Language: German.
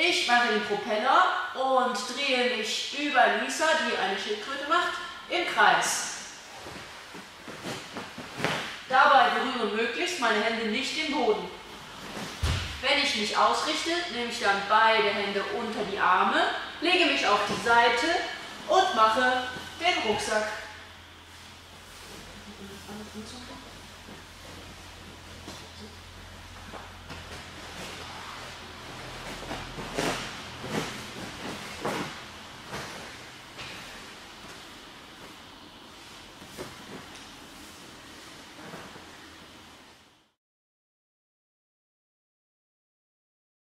Ich mache den Propeller und drehe mich über Lisa, die eine Schildkröte macht, im Kreis. Dabei berühren möglichst meine Hände nicht den Boden. Wenn ich mich ausrichte, nehme ich dann beide Hände unter die Arme, lege mich auf die Seite und mache den Rucksack.